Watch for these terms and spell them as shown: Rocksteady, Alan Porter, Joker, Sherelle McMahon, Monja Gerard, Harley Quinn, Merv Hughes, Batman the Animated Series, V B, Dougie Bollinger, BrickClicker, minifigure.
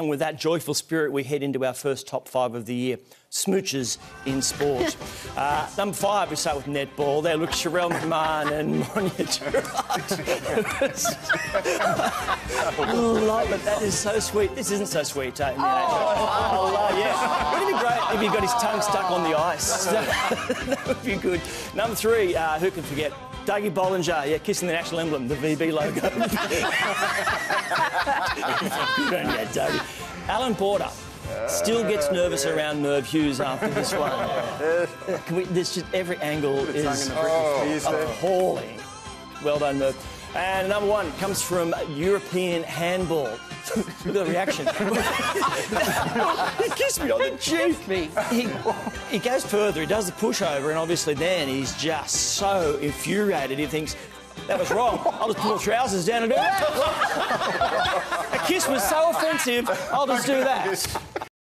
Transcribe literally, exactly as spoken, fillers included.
and with that joyful spirit, we head into our first top five of the year, smooches in sport. uh, number five, we start with netball. There, look, Sherelle McMahon and Monja Gerard. I love it. That is so sweet. This isn't so sweet. Uh, oh, I love it. Yeah. Wouldn't it be great if he got his tongue stuck on the ice? That would be good. Number three, uh, who can forget? Dougie Bollinger, yeah, kissing the national emblem, the V B logo. Good on you, Dougie. Alan Porter still gets nervous uh, yeah. around Merv Hughes after this one. uh, can we, this just, every angle is oh, appalling. Well done, Merv. And number one comes from European handball. Look at the reaction. He kissed me on the cheek. Me. He, he goes further, he does the pushover, and obviously then he's just so infuriated, he thinks, that was wrong. I'll just pull trousers down and do it. A kiss was so offensive, I'll just do that.